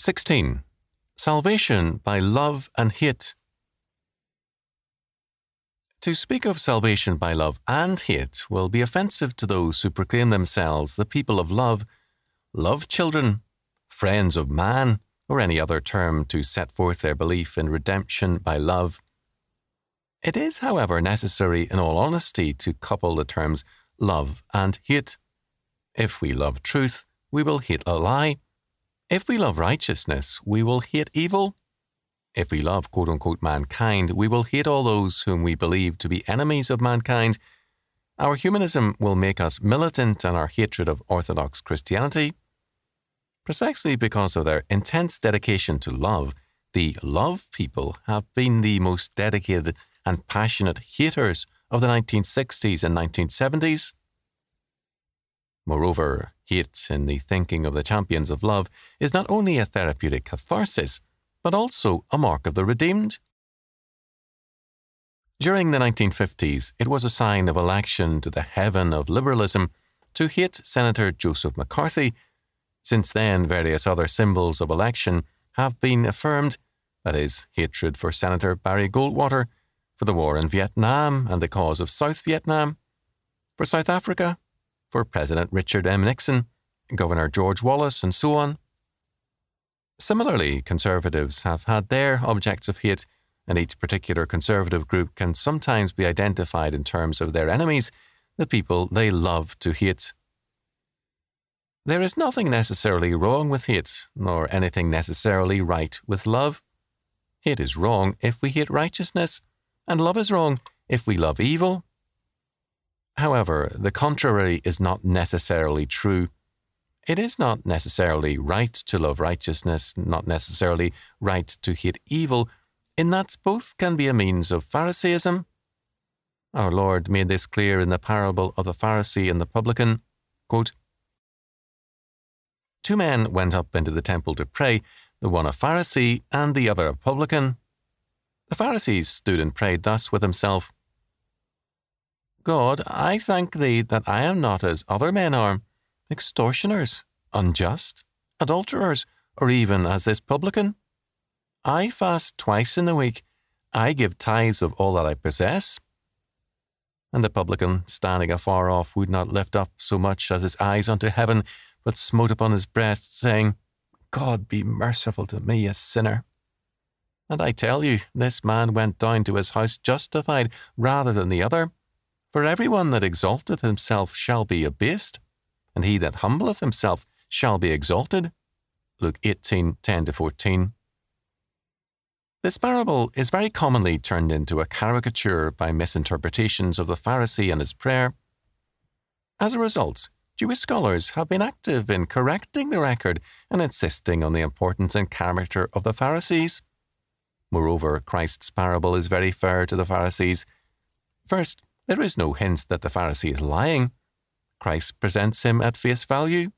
16. Salvation by love and hate. To speak of salvation by love and hate will be offensive to those who proclaim themselves the people of love, love children, friends of man, or any other term to set forth their belief in redemption by love. It is, however, necessary in all honesty to couple the terms love and hate. If we love truth, we will hate a lie. If we love righteousness, we will hate evil. If we love quote-unquote mankind, we will hate all those whom we believe to be enemies of mankind. Our humanism will make us militant in our hatred of Orthodox Christianity. Precisely because of their intense dedication to love, the love people have been the most dedicated and passionate haters of the 1960s and 1970s. Moreover, hate, in the thinking of the champions of love, is not only a therapeutic catharsis, but also a mark of the redeemed. During the 1950s, it was a sign of election to the heaven of liberalism to hate Senator Joseph McCarthy. Since then, various other symbols of election have been affirmed, that is, hatred for Senator Barry Goldwater, for the war in Vietnam and the cause of South Vietnam, for South Africa, for President Richard M. Nixon, Governor George Wallace, and so on. Similarly, conservatives have had their objects of hate, and each particular conservative group can sometimes be identified in terms of their enemies, the people they love to hate. There is nothing necessarily wrong with hate, nor anything necessarily right with love. Hate is wrong if we hate righteousness, and love is wrong if we love evil. However, the contrary is not necessarily true. It is not necessarily right to love righteousness, not necessarily right to hate evil, in that both can be a means of Phariseeism. Our Lord made this clear in the parable of the Pharisee and the publican. Quote, "Two men went up into the temple to pray, the one a Pharisee and the other a publican. The Pharisee stood and prayed thus with himself, 'God, I thank thee that I am not as other men are, extortioners, unjust, adulterers, or even as this publican. I fast twice in the week. I give tithes of all that I possess.' And the publican, standing afar off, would not lift up so much as his eyes unto heaven, but smote upon his breast, saying, 'God be merciful to me, a sinner.' And I tell you, this man went down to his house justified rather than the other. For everyone that exalteth himself shall be abased, and he that humbleth himself shall be exalted." Luke 18:10-14. This parable is very commonly turned into a caricature by misinterpretations of the Pharisee and his prayer. As a result, Jewish scholars have been active in correcting the record and insisting on the importance and character of the Pharisees. Moreover, Christ's parable is very fair to the Pharisees. First, there is no hint that the Pharisee is lying. Christ presents him at face value.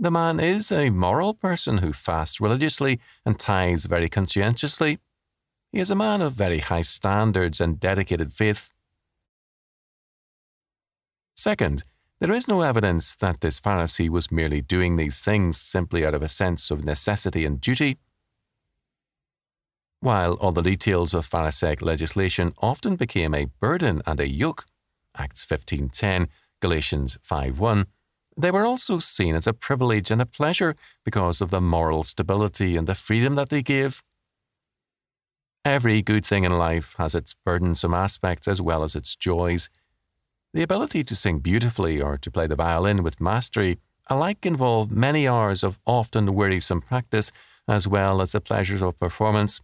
The man is a moral person who fasts religiously and tithes very conscientiously. He is a man of very high standards and dedicated faith. Second, there is no evidence that this Pharisee was merely doing these things simply out of a sense of necessity and duty. While all the details of Pharisaic legislation often became a burden and a yoke, Acts 15:10, Galatians 5:1, they were also seen as a privilege and a pleasure because of the moral stability and the freedom that they gave. Every good thing in life has its burdensome aspects as well as its joys. The ability to sing beautifully or to play the violin with mastery alike involve many hours of often wearisome practice as well as the pleasures of performance.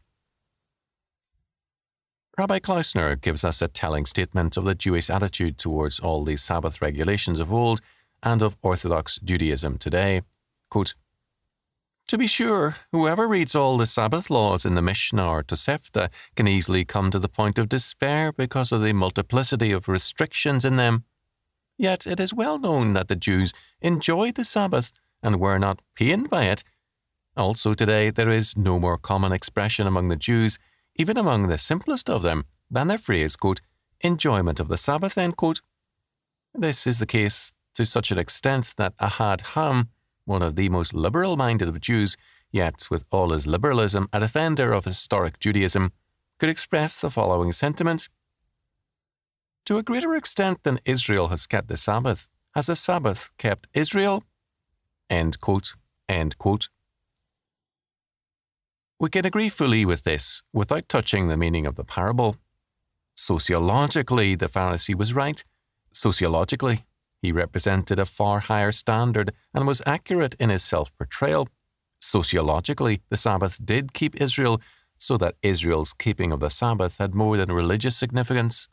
Rabbi Klausner gives us a telling statement of the Jewish attitude towards all the Sabbath regulations of old and of Orthodox Judaism today. Quote, "To be sure, whoever reads all the Sabbath laws in the Mishnah or Tosefta can easily come to the point of despair because of the multiplicity of restrictions in them. Yet it is well known that the Jews enjoyed the Sabbath and were not pained by it. Also today there is no more common expression among the Jews, even among the simplest of them, than their phrase, quote, 'enjoyment of the Sabbath,' end quote. This is the case to such an extent that Ahad Ham, one of the most liberal-minded of Jews, yet with all his liberalism, a defender of historic Judaism, could express the following sentiment. To a greater extent than Israel has kept the Sabbath, has the Sabbath kept Israel? End quote, end quote. We can agree fully with this without touching the meaning of the parable. Sociologically, the Pharisee was right. Sociologically, he represented a far higher standard and was accurate in his self-portrayal. Sociologically, the Sabbath did keep Israel, so that Israel's keeping of the Sabbath had more than religious significance.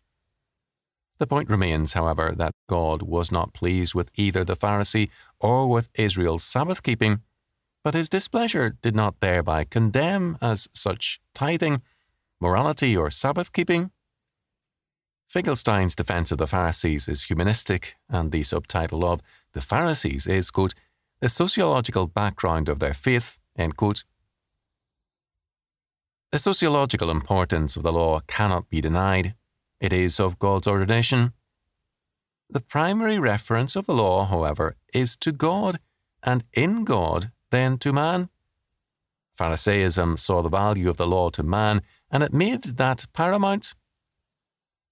The point remains, however, that God was not pleased with either the Pharisee or with Israel's Sabbath-keeping, but his displeasure did not thereby condemn as such tithing, morality, or Sabbath-keeping. Finkelstein's defense of the Pharisees is humanistic, and the subtitle of The Pharisees is, quote, the sociological background of their faith, end quote. The sociological importance of the law cannot be denied. It is of God's ordination. The primary reference of the law, however, is to God, and in God, then to man. Phariseeism saw the value of the law to man, and it made that paramount.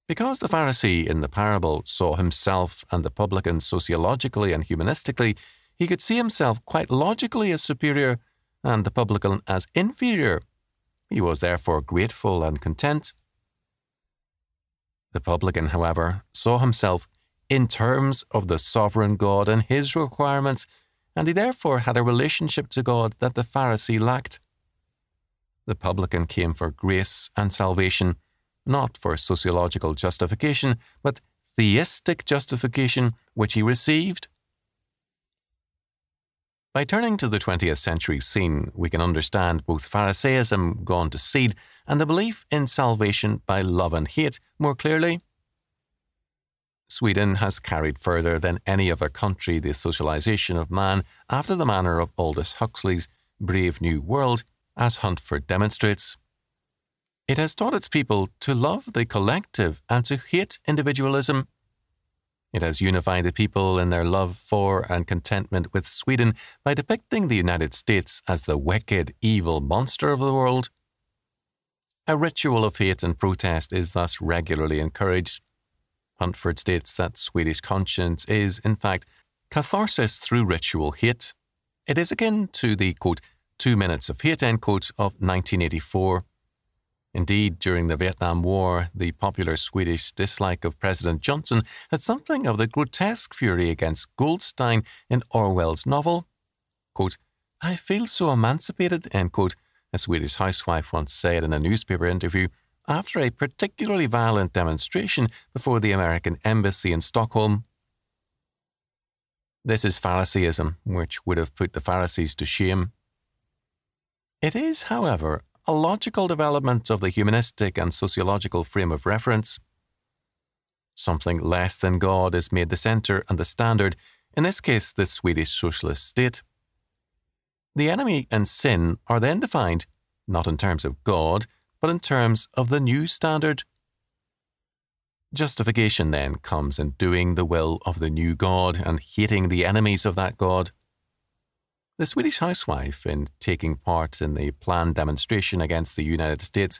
Because the Pharisee in the parable saw himself and the publican sociologically and humanistically, he could see himself quite logically as superior and the publican as inferior. He was therefore grateful and content. The publican, however, saw himself in terms of the sovereign God and his requirements, and he therefore had a relationship to God that the Pharisee lacked. The publican came for grace and salvation, not for sociological justification, but theistic justification, which he received. By turning to the 20th century scene, we can understand both Phariseeism gone to seed and the belief in salvation by love and hate more clearly. Sweden has carried further than any other country the socialization of man after the manner of Aldous Huxley's Brave New World, as Huntford demonstrates. It has taught its people to love the collective and to hate individualism. It has unified the people in their love for and contentment with Sweden by depicting the United States as the wicked, evil monster of the world. A ritual of hate and protest is thus regularly encouraged. Huntford states that Swedish conscience is, in fact, catharsis through ritual hate. It is akin to the, quote, 2 minutes of hate, end quote, of 1984. Indeed, during the Vietnam War, the popular Swedish dislike of President Johnson had something of the grotesque fury against Goldstein in Orwell's novel. Quote, I feel so emancipated, end quote, a Swedish housewife once said in a newspaper interview after a particularly violent demonstration before the American embassy in Stockholm. This is Phariseeism, which would have put the Pharisees to shame. It is, however, a logical development of the humanistic and sociological frame of reference. Something less than God is made the centre and the standard, in this case the Swedish socialist state. The enemy and sin are then defined, not in terms of God, but in terms of the new standard. Justification then comes in doing the will of the new God and hating the enemies of that God. The Swedish housewife, in taking part in the planned demonstration against the United States,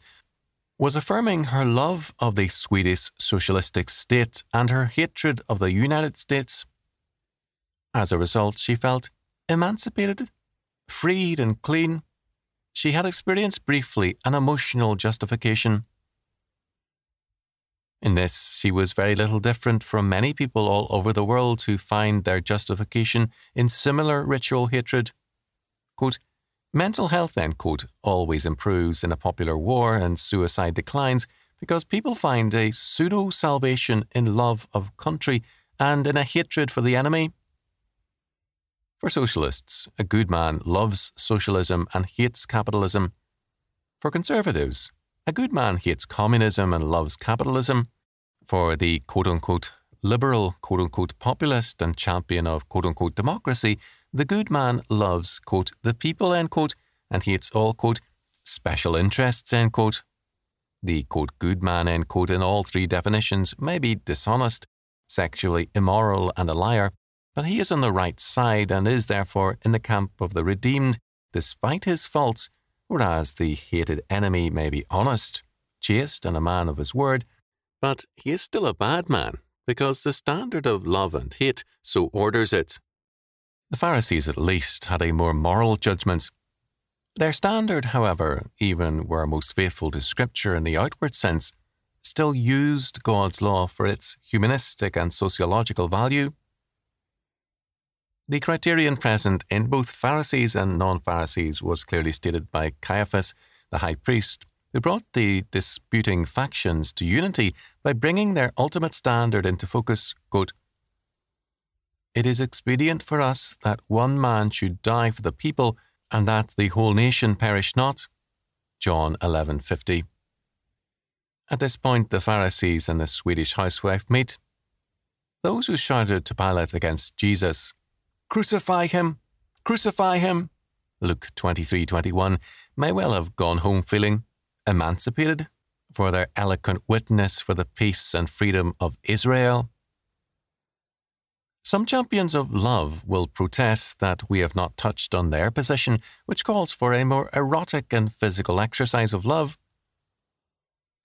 was affirming her love of the Swedish socialistic state and her hatred of the United States. As a result, she felt emancipated, freed and clean. She had experienced briefly an emotional justification. In this, she was very little different from many people all over the world who find their justification in similar ritual hatred. Quote, mental health, end quote, always improves in a popular war and suicide declines because people find a pseudo-salvation in love of country and in a hatred for the enemy. For socialists, a good man loves socialism and hates capitalism. For conservatives, a good man hates communism and loves capitalism. For the quote-unquote liberal, quote-unquote populist and champion of quote-unquote democracy, the good man loves, quote, the people, end quote, and hates all, quote, special interests, end quote. The, quote, good man, end quote, in all three definitions may be dishonest, sexually immoral and a liar, but he is on the right side and is therefore in the camp of the redeemed despite his faults, whereas the hated enemy may be honest, chaste, and a man of his word, but he is still a bad man because the standard of love and hate so orders it. The Pharisees at least had a more moral judgment. Their standard, however, even were most faithful to Scripture in the outward sense, still used God's law for its humanistic and sociological value. The criterion present in both Pharisees and non-Pharisees was clearly stated by Caiaphas, the high priest, who brought the disputing factions to unity by bringing their ultimate standard into focus, quote, "It is expedient for us that one man should die for the people and that the whole nation perish not." John 11:50. At this point, the Pharisees and the Swedish housewife meet. Those who shouted to Pilate against Jesus, "Crucify him! Crucify him!" Luke 23:21, may well have gone home feeling emancipated for their eloquent witness for the peace and freedom of Israel. Some champions of love will protest that we have not touched on their position, which calls for a more erotic and physical exercise of love.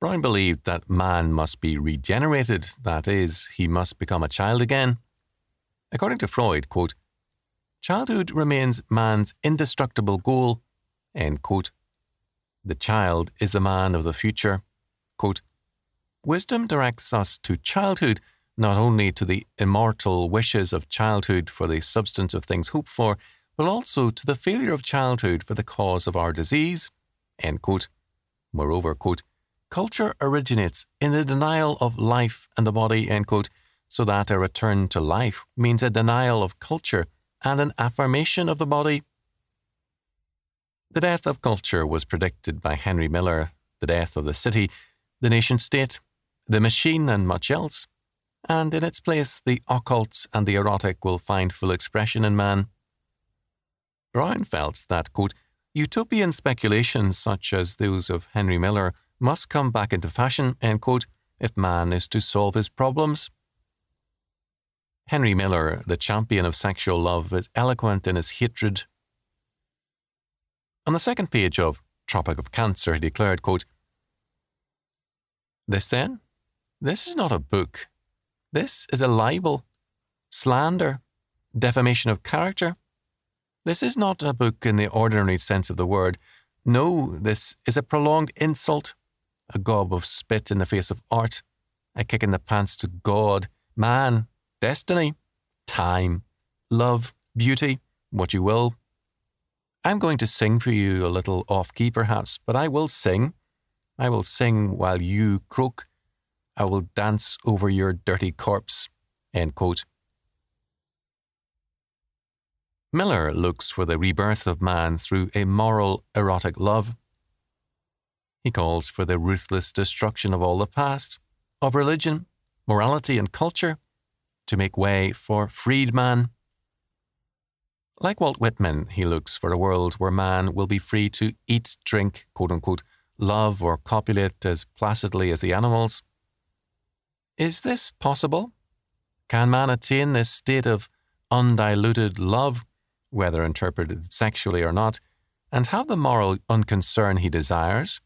Brown believed that man must be regenerated, that is, he must become a child again. According to Freud, quote, "Childhood remains man's indestructible goal," end quote. "The child is the man of the future," quote. "Wisdom directs us to childhood, not only to the immortal wishes of childhood for the substance of things hoped for, but also to the failure of childhood for the cause of our disease," end quote. Moreover, quote, "Culture originates in the denial of life and the body," end quote, so that a return to life means a denial of culture and an affirmation of the body. The death of culture was predicted by Henry Miller, the death of the city, the nation-state, the machine, and much else, and in its place the occult and the erotic will find full expression in man. Brown felt that, quote, "Utopian speculations such as those of Henry Miller must come back into fashion," end quote, "if man is to solve his problems." Henry Miller, the champion of sexual love, is eloquent in his hatred. On the second page of Tropic of Cancer, he declared, quote, "This then? This is not a book. This is a libel, slander, defamation of character. This is not a book in the ordinary sense of the word. No, this is a prolonged insult, a gob of spit in the face of art, a kick in the pants to God, man, destiny, time, love, beauty, what you will. I'm going to sing for you a little off-key perhaps, but I will sing. I will sing while you croak. I will dance over your dirty corpse," end quote. Miller looks for the rebirth of man through a moral, erotic love. He calls for the ruthless destruction of all the past, of religion, morality and culture, to make way for freed man. Like Walt Whitman, he looks for a world where man will be free to eat, drink, quote-unquote, love or copulate as placidly as the animals. Is this possible? Can man attain this state of undiluted love, whether interpreted sexually or not, and have the moral unconcern he desires?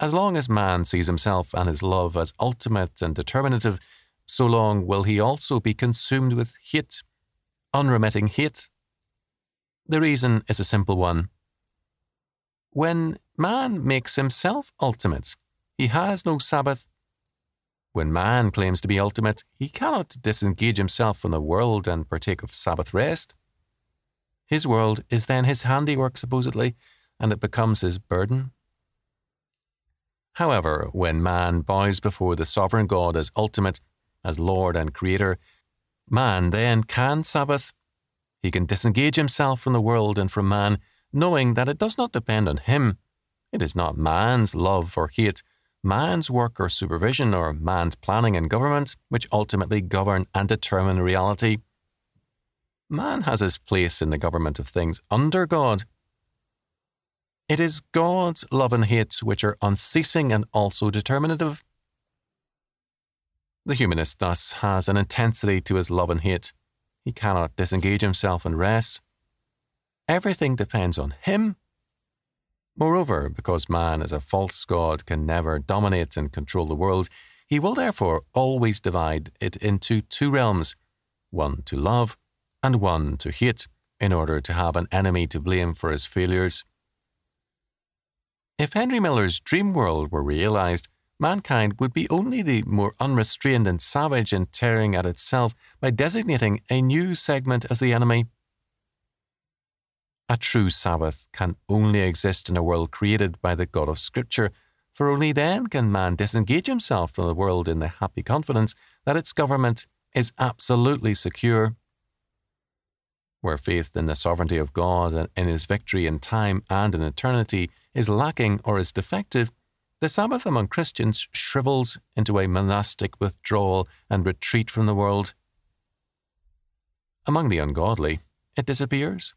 As long as man sees himself and his love as ultimate and determinative, so long will he also be consumed with hate, unremitting hate. The reason is a simple one. When man makes himself ultimate, he has no Sabbath. When man claims to be ultimate, he cannot disengage himself from the world and partake of Sabbath rest. His world is then his handiwork, supposedly, and it becomes his burden. However, when man bows before the sovereign God as ultimate, as Lord and Creator, man then can Sabbath. He can disengage himself from the world and from man, knowing that it does not depend on him. It is not man's love or hate, man's work or supervision, or man's planning and government, which ultimately govern and determine reality. Man has his place in the government of things under God. It is God's love and hate which are unceasing and also determinative. The humanist thus has an intensity to his love and hate. He cannot disengage himself and rest. Everything depends on him. Moreover, because man as a false god can never dominate and control the world, he will therefore always divide it into two realms, one to love and one to hate, in order to have an enemy to blame for his failures. If Henry Miller's dream world were realized, mankind would be only the more unrestrained and savage in tearing at itself by designating a new segment as the enemy. A true Sabbath can only exist in a world created by the God of Scripture, for only then can man disengage himself from the world in the happy confidence that its government is absolutely secure. Where faith in the sovereignty of God and in His victory in time and in eternity is lacking or is defective, the Sabbath among Christians shrivels into a monastic withdrawal and retreat from the world. Among the ungodly, it disappears.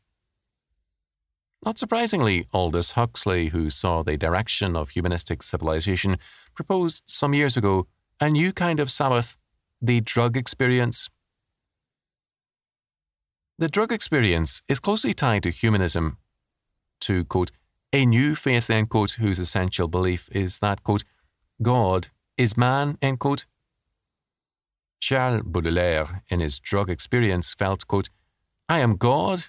Not surprisingly, Aldous Huxley, who saw the direction of humanistic civilization, proposed some years ago a new kind of Sabbath, the drug experience. The drug experience is closely tied to humanism, to, quote, a new faith, end quote, whose essential belief is that, quote, God is man, end quote. Charles Baudelaire, in his drug experience, felt, quote, I am God.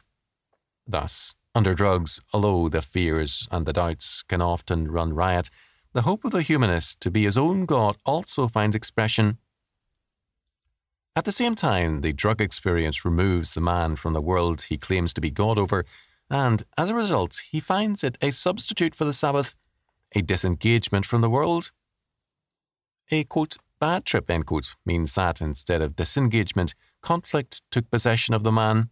Thus, under drugs, although the fears and the doubts can often run riot, the hope of the humanist to be his own God also finds expression. At the same time, the drug experience removes the man from the world he claims to be God over, and as a result, he finds it a substitute for the Sabbath, a disengagement from the world. A, quote, bad trip, end quote, means that instead of disengagement, conflict took possession of the man.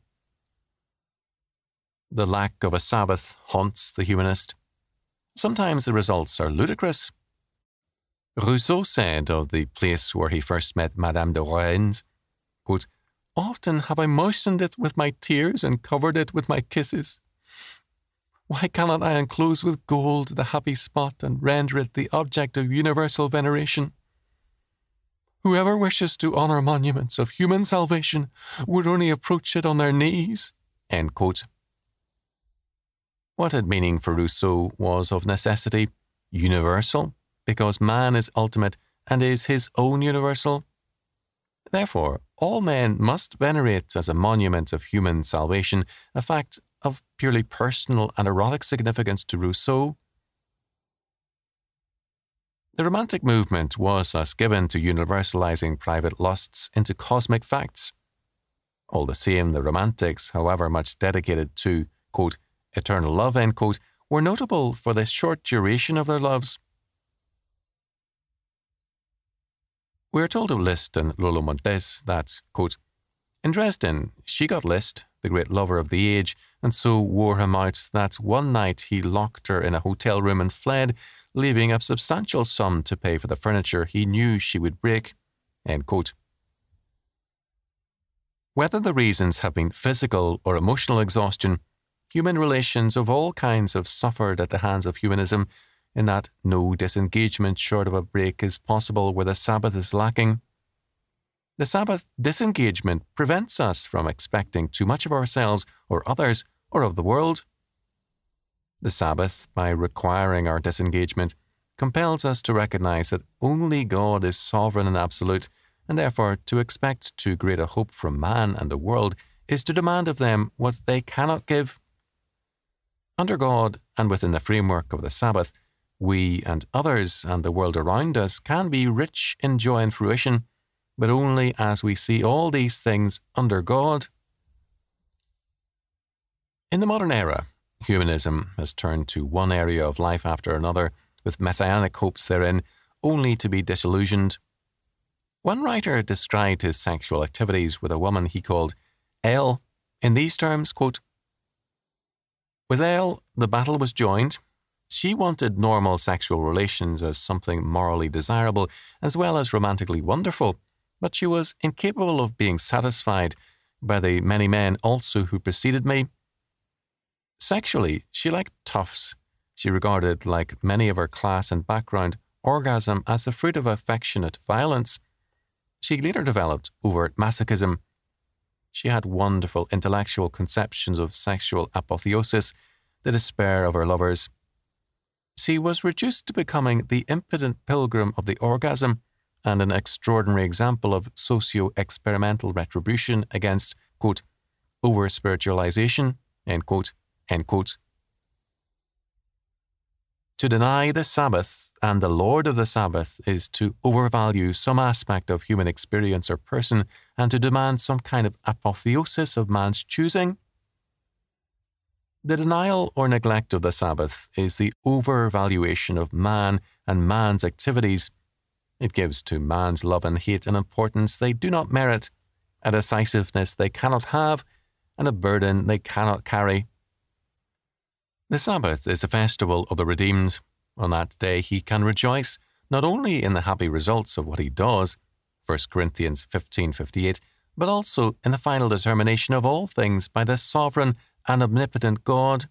The lack of a Sabbath haunts the humanist. Sometimes the results are ludicrous. Rousseau said of the place where he first met Madame de Rohans, quote, often have I moistened it with my tears and covered it with my kisses. Why cannot I enclose with gold the happy spot and render it the object of universal veneration? Whoever wishes to honour monuments of human salvation would only approach it on their knees, end quote. What had meaning for Rousseau was of necessity universal, because man is ultimate and is his own universal. Therefore, all men must venerate as a monument of human salvation, a fact of purely personal and erotic significance to Rousseau. The Romantic movement was thus given to universalizing private lusts into cosmic facts. All the same, the Romantics, however much dedicated to, quote, eternal love, end quote, were notable for the short duration of their loves. We are told of Liszt and Lolo Montes that, quote, in Dresden she got Liszt, the great lover of the age, and so wore him out that one night he locked her in a hotel room and fled, leaving a substantial sum to pay for the furniture he knew she would break, end quote. Whether the reasons have been physical or emotional exhaustion, human relations of all kinds have suffered at the hands of humanism, in that no disengagement short of a break is possible where the Sabbath is lacking. The Sabbath disengagement prevents us from expecting too much of ourselves or others or of the world. The Sabbath, by requiring our disengagement, compels us to recognize that only God is sovereign and absolute, and therefore to expect too great a hope from man and the world is to demand of them what they cannot give. Under God and within the framework of the Sabbath, we and others and the world around us can be rich in joy and fruition, but only as we see all these things under God. In the modern era, humanism has turned to one area of life after another, with messianic hopes therein, only to be disillusioned. One writer described his sexual activities with a woman he called Elle in these terms, quote, with Elle, the battle was joined. She wanted normal sexual relations as something morally desirable as well as romantically wonderful, but she was incapable of being satisfied by the many men also who preceded me. Sexually, she liked toughs. She regarded, like many of her class and background, orgasm as the fruit of affectionate violence. She later developed overt masochism. She had wonderful intellectual conceptions of sexual apotheosis, the despair of her lovers. She was reduced to becoming the impudent pilgrim of the orgasm and an extraordinary example of socio-experimental retribution against, quote, over-spiritualization, end quote, end quote. To deny the Sabbath and the Lord of the Sabbath is to overvalue some aspect of human experience or person and to demand some kind of apotheosis of man's choosing. The denial or neglect of the Sabbath is the overvaluation of man and man's activities. It gives to man's love and hate an importance they do not merit, a decisiveness they cannot have, and a burden they cannot carry. The Sabbath is the festival of the redeemed. On that day he can rejoice not only in the happy results of what he does, 1 Corinthians 15:58, but also in the final determination of all things by the sovereign and omnipotent God.